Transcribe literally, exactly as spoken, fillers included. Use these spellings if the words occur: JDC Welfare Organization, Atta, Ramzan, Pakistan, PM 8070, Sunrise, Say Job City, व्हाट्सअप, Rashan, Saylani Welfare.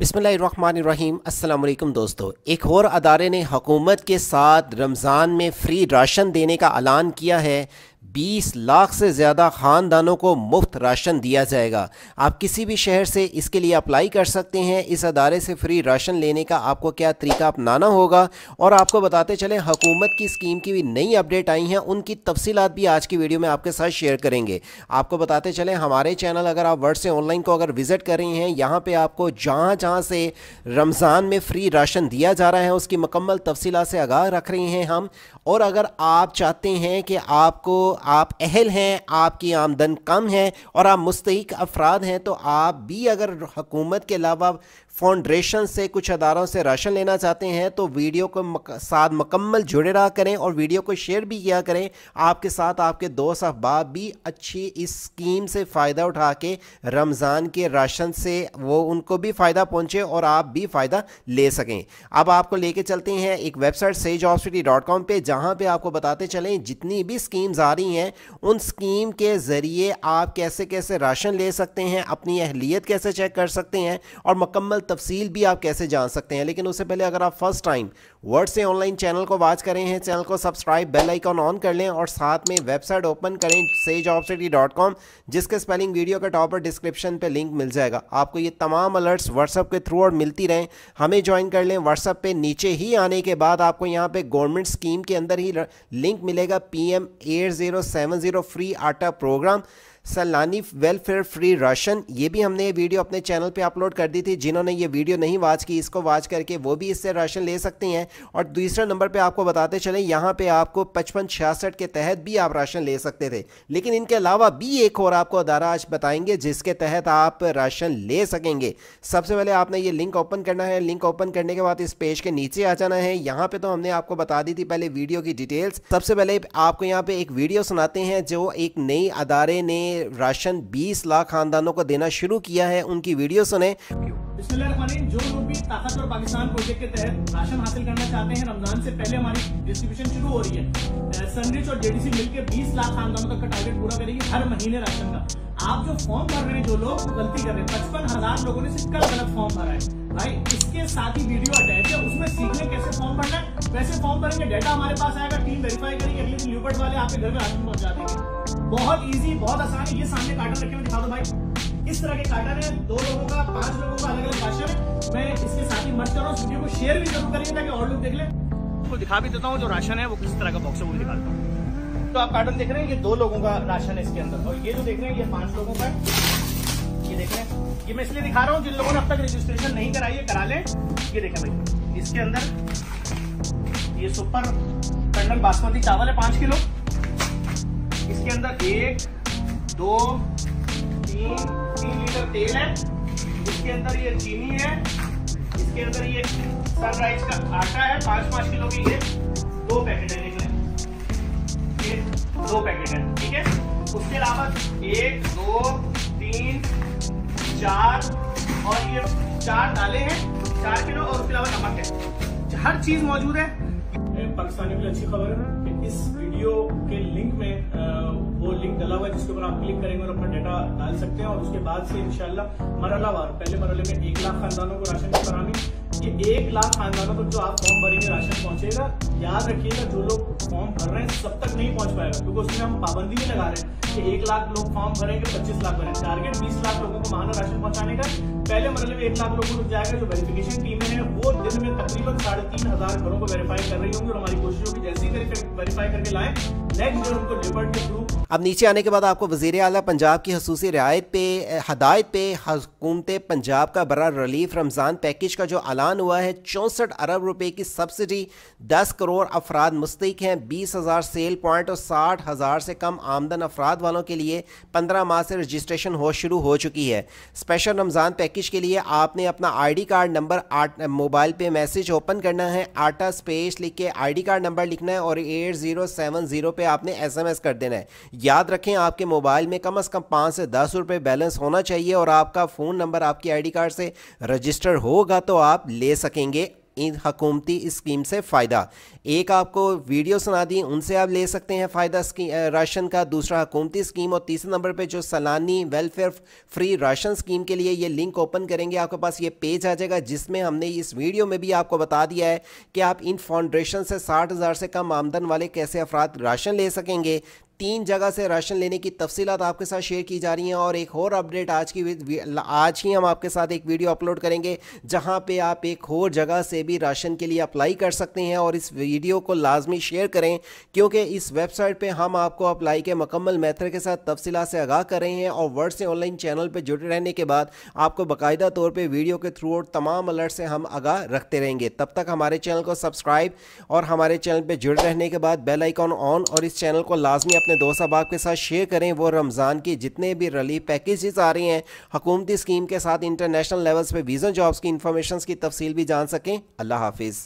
बिस्मिल्लाहिर्रहमानिर्रहीम। अस्सलाम वालेकुम दोस्तों, एक और अदारे ने हुकूमत के साथ रमज़ान में फ़्री राशन देने का ऐलान किया है। बीस लाख से ज़्यादा ख़ानदानों को मुफ्त राशन दिया जाएगा। आप किसी भी शहर से इसके लिए अप्लाई कर सकते हैं। इस अदारे से फ्री राशन लेने का आपको क्या तरीका अपनाना होगा, और आपको बताते चलें हुकूमत की स्कीम की भी नई अपडेट आई हैं, उनकी तफसीलात भी आज की वीडियो में आपके साथ शेयर करेंगे। आपको बताते चलें हमारे चैनल अगर आप वर्ड से ऑनलाइन को अगर विज़िट कर रहे हैं, यहाँ पर आपको जहाँ जहाँ से रमज़ान में फ़्री राशन दिया जा रहा है उसकी मुकम्मल तफसीलात से आगाह रख रहे हैं हम। और अगर आप चाहते हैं कि आपको आप अहल हैं, आपकी आमदन कम है और आप मुस्तहिक अफराद हैं, तो आप भी अगर हुकूमत के अलावा फाउंडेशन से कुछ अदारों से राशन लेना चाहते हैं तो वीडियो को मक, साथ मुकम्मल जुड़े रहा करें और वीडियो को शेयर भी किया करें। आपके साथ आपके दोस्त अहबाब भी अच्छी इस स्कीम से फ़ायदा उठा के रमज़ान के राशन से वो उनको भी फ़ायदा पहुँचे और आप भी फ़ायदा ले सकें। अब आपको लेके चलते हैं एक वेबसाइट से जॉब सिटी डॉट कॉम पर, जहाँ पर आपको बताते चलें जितनी भी स्कीम्स आ रही हैं उन स्कीम के ज़रिए आप कैसे कैसे राशन ले सकते हैं, अपनी अहलियत कैसे चेक कर सकते हैं और मुकम्मल तफसील भी आप कैसे जान सकते हैं। लेकिन उससे पहले अगर आप फर्स्ट टाइम वर्ड से ऑनलाइन चैनल को वाच करें हैं, चैनल को सब्सक्राइब, बेल आइकॉन ऑन कर लें और साथ में वेबसाइट ओपन करें से जॉब सिटी डॉट कॉम, जिसके स्पेलिंग वीडियो के टॉप पर डिस्क्रिप्शन पे लिंक मिल जाएगा। आपको ये तमाम अलर्ट्स व्हाट्सअप के थ्रू और मिलती रहें, हमें ज्वाइन कर लें। व्हाट्सअप पे नीचे ही आने के बाद आपको यहाँ पे गवर्नमेंट स्कीम के अंदर ही लिंक मिलेगा P M eight zero seven zero free आटा प्रोग्राम, सैलानी वेलफेयर फ्री राशन। ये भी हमने ये वीडियो अपने चैनल पे अपलोड कर दी थी, जिन्होंने ये वीडियो नहीं वाच की इसको वाच करके वो भी इससे राशन ले सकते हैं। और दूसरे नंबर पे आपको बताते चलें यहाँ पे आपको पचपन छियासठ के तहत भी आप राशन ले सकते थे, लेकिन इनके अलावा भी एक और आपको अदारा आज बताएंगे जिसके तहत आप राशन ले सकेंगे। सबसे पहले आपने ये लिंक ओपन करना है, लिंक ओपन करने के बाद इस पेज के नीचे आ जाना है। यहाँ पर तो हमने आपको बता दी थी पहले वीडियो की डिटेल्स। सबसे पहले आपको यहाँ पर एक वीडियो सुनाते हैं जो एक नई अदारे ने राशन बीस लाख खानदानों को देना शुरू किया है, उनकी वीडियो सुने। जो लोग भी ताकत और पाकिस्तान प्रोजेक्ट के तहत राशन हासिल करना चाहते हैं, रमजान से पहले हमारी डिस्ट्रीब्यूशन शुरू हो रही है। सनराइज और जेडीसी मिलकर बीस लाख खानदानों तक का टारगेट पूरा करेगी हर महीने राशन का। आप जो फॉर्म भर रहे हैं, जो लोग गलती कर रहे हैं, पचपन हजार लोगों ने सिर्फ कल गलत फॉर्म भरा है भाई। इसके साथ ही वीडियो अटैच है, उसमें सीखने कैसे फॉर्म भरना है, वैसे फॉर्म भरेंगे, डेटा हमारे पास आएगा, टीम वेरीफाई करेगी, अगले दिन यूपर्ट वाले आपके घर में राशन पहुंचा देंगे। बहुत इजी, बहुत आसान है। ये सामने कार्टन रखे हुए दिखा दो भाई, इस तरह के कार्टन है, दो लोगों का, पांच लोगों का अलग अलग राशन है। मैं इसके साथ ही मत करो, वीडियो को शेयर भी जरूर करेंगे ताकि और लोग देख लें। आपको दिखा भी देता हूँ जो राशन है वो किस तरह का बॉक्स है वो दिखा देता हूँ। तो आप कार्टन देख रहे हैं, ये दो लोगों का राशन है इसके अंदर, और ये जो देख रहे हैं ये पांच लोगों का है। ये देख रहे हैं, ये मैं इसलिए दिखा रहा हूँ जिन लोगों ने अब तक रजिस्ट्रेशन नहीं कराई है करा लें। ये देखें भाई, इसके अंदर ये सुपर कर्नल बासमती चावल है पांच किलो। इसके अंदर एक दो तीन तीन लीटर तेल है। इसके अंदर ये चीनी है। इसके अंदर ये सनराइज का आटा है पांच पांच किलो की, ये दो पैकेट है, निकले ये दो पैकेट है, ठीक है। उसके अलावा एक दो तीन चार और ये चार दालें हैं चार किलो, और उसके अलावा नमक है, हर चीज मौजूद है। पाकिस्तानी के लिए अच्छी खबर है कि इस वीडियो के लिंक में वो लिंक डाला हुआ है जिसके ऊपर आप क्लिक करेंगे और अपना डेटा डाल सकते हैं, और उसके बाद से इंशाल्लाह मरहलावार पहले मरहले में एक लाख खानदानों को राशन की फराहमी। ये एक लाख खानदानों को जो आप फॉर्म भरेंगे राशन पहुंचेगा। याद रखिएगा जो लोग फॉर्म भर रहे हैं सब तक नहीं पहुंच पाएगा, क्योंकि उसमें हम पाबंदी भी लगा रहे हैं कि एक लाख लोग फॉर्म भरेंगे, पच्चीस लाख भरेंगे। टारगेट बीस लाख लोगों को माहाना राशन पहुंचाने का। पहले मरहले में एक लाख लोगों को जाएगा। जो वेरिफिकेशन टीमें हैं वो दिन में तकरीबन साढ़े तीन हजार घरों को वेरीफाई कर रही होंगी, और हमारी कोशिश होगी जैसे ही वेरीफाई करके लाएं नेक्स्ट डे उनको रिपोर्ट के थ्रू। अब नीचे आने के बाद आपको वज़ीर आला पंजाब की खसूसी रियायत पे हदायत पे हुकूमत पंजाब का बड़ा रिलीफ रमज़ान पैकेज का जो ऐलान हुआ है, चौंसठ अरब रुपए की सब्सिडी, दस करोड़ अफराद मुस्तहिक हैं, बीस हज़ार सेल पॉइंट और साठ हज़ार से कम आमदन अफराद वालों के लिए पंद्रह माह से रजिस्ट्रेशन हो शुरू हो चुकी है। स्पेशल रमज़ान पैकेज के लिए आपने अपना आई डी कार्ड नंबर आठ मोबाइल पर मैसेज ओपन करना है, आटा स्पेस लिख के आई डी कार्ड नंबर लिखना है और एट ज़ीरो सेवन ज़ीरो पे आपने एस एम एस कर देना है। याद रखें आपके मोबाइल में कम से कम पाँच से दस रुपये बैलेंस होना चाहिए, और आपका फ़ोन नंबर आपकी आईडी कार्ड से रजिस्टर होगा तो आप ले सकेंगे इन हकूमती स्कीम से फ़ायदा। एक आपको वीडियो सुना दी, उनसे आप ले सकते हैं फ़ायदा राशन का, दूसरा हकूमती स्कीम, और तीसरे नंबर पे जो सैलानी वेलफेयर फ्री राशन स्कीम के लिए ये लिंक ओपन करेंगे आपके पास ये पेज आ जाएगा, जिसमें हमने इस वीडियो में भी आपको बता दिया है कि आप इन फाउंडेशन से साठ हज़ार से कम आमदन वाले कैसे अफराद राशन ले सकेंगे। तीन जगह से राशन लेने की तफसीलात आपके साथ शेयर की जा रही हैं। और एक और अपडेट आज की आज ही हम आपके साथ एक वीडियो अपलोड करेंगे जहां पे आप एक और जगह से भी राशन के लिए अप्लाई कर सकते हैं। और इस वीडियो को लाजमी शेयर करें क्योंकि इस वेबसाइट पे हम आपको अप्लाई के मुकम्मल मेथड के साथ तफसीलात से आगाह कर रहे हैं। और वर्ड से ऑनलाइन चैनल पर जुड़े रहने के बाद आपको बाकायदा तौर पर वीडियो के थ्रू और तमाम अलर्ट से हम आगाह रखते रहेंगे। तब तक हमारे चैनल को सब्सक्राइब और हमारे चैनल पर जुड़े रहने के बाद बेल आइकॉन ऑन, और इस चैनल को लाजमी अपने दोस्त अहबाब के साथ शेयर करें। वो रमज़ान की जितने भी रिलीफ पैकेजेस आ रहे हैं हुकूमती स्कीम के साथ इंटरनेशनल लेवल्स पे वीज़ा जॉब्स की इंफॉर्मेशन की तफसील भी जान सकें। अल्लाह हाफिज़।